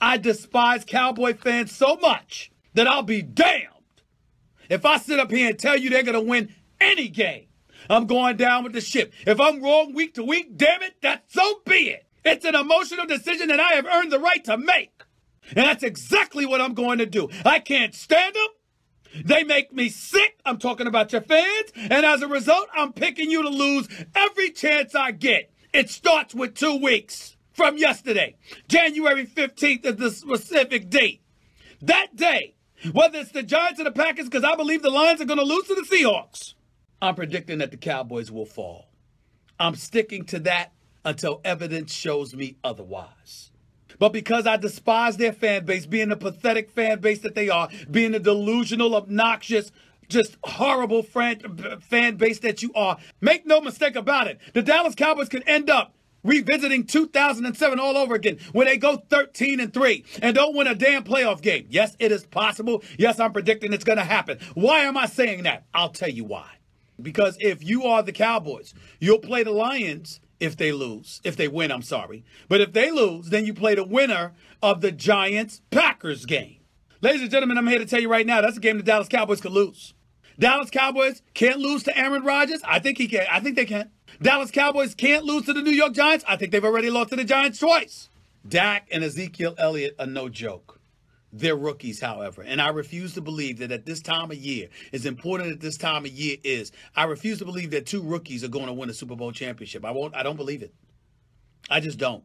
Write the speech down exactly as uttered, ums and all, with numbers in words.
I despise Cowboy fans so much that I'll be damned if I sit up here and tell you they're going to win any game. I'm going down with the ship. If I'm wrong week to week, damn it, that so be it. It's an emotional decision that I have earned the right to make. And that's exactly what I'm going to do. I can't stand them. They make me sick. I'm talking about your fans. And as a result, I'm picking you to lose every chance I get. It starts with two weeks from yesterday. January fifteenth is the specific date. That day, whether it's the Giants or the Packers, because I believe the Lions are going to lose to the Seahawks, I'm predicting that the Cowboys will fall. I'm sticking to that until evidence shows me otherwise. But because I despise their fan base, being the pathetic fan base that they are, being the delusional, obnoxious, just horrible fan, fan base that you are, make no mistake about it, the Dallas Cowboys could end up revisiting two thousand seven all over again when they go thirteen and three and don't win a damn playoff game. Yes, it is possible. Yes, I'm predicting it's going to happen. Why am I saying that? I'll tell you why. Because if you are the Cowboys, you'll play the Lions if they lose. If they win, I'm sorry. But if they lose, then you play the winner of the Giants-Packers game. Ladies and gentlemen, I'm here to tell you right now, that's a game the Dallas Cowboys could lose. Dallas Cowboys can't lose to Aaron Rodgers. I think he can. I think they can. Dallas Cowboys can't lose to the New York Giants. I think they've already lost to the Giants twice. Dak and Ezekiel Elliott are no joke. They're rookies, however, and I refuse to believe that at this time of year, as important as this time of year is, I refuse to believe that two rookies are going to win a Super Bowl championship. I won't. I don't believe it. I just don't.